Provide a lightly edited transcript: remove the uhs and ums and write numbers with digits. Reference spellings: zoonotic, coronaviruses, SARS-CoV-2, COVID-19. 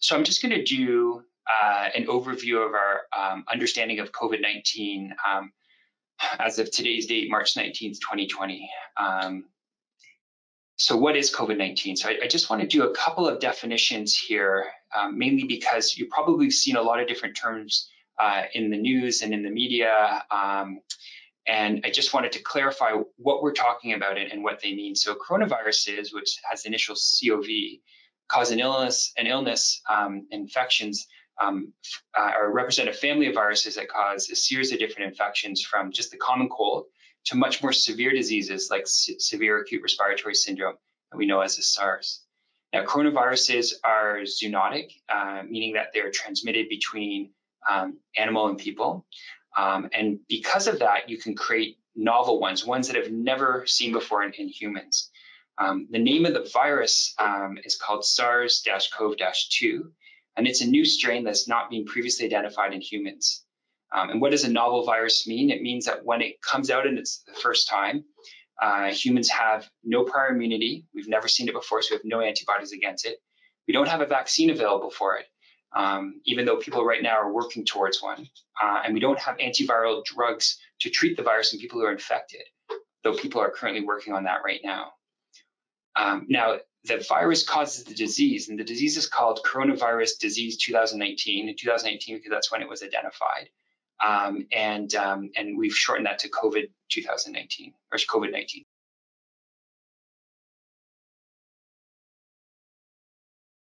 So I'm just going to do an overview of our understanding of COVID-19 as of today's date, March 19th, 2020. So what is COVID-19? So I just want to do a couple of definitions here, mainly because you've probably seen a lot of different terms in the news and in the media. And I just wanted to clarify what we're talking about and what they mean. So coronaviruses, which has the initial COV, cause an illness, infections or represent a family of viruses that cause a series of different infections from just the common cold to much more severe diseases like severe acute respiratory syndrome that we know as the SARS. Now, coronaviruses are zoonotic, meaning that they're transmitted between animal and people. And because of that, you can create novel ones that have never seen before in humans. The name of the virus is called SARS-CoV-2, and it's a new strain that's not been previously identified in humans. And what does a novel virus mean? It means that when it comes out and it's the first time, humans have no prior immunity. We've never seen it before, so we have no antibodies against it. We don't have a vaccine available for it, even though people right now are working towards one. And we don't have antiviral drugs to treat the virus in people who are infected, though people are currently working on that right now. Now, the virus causes the disease, and the disease is called coronavirus disease 2019, because that's when it was identified. And we've shortened that to COVID-19.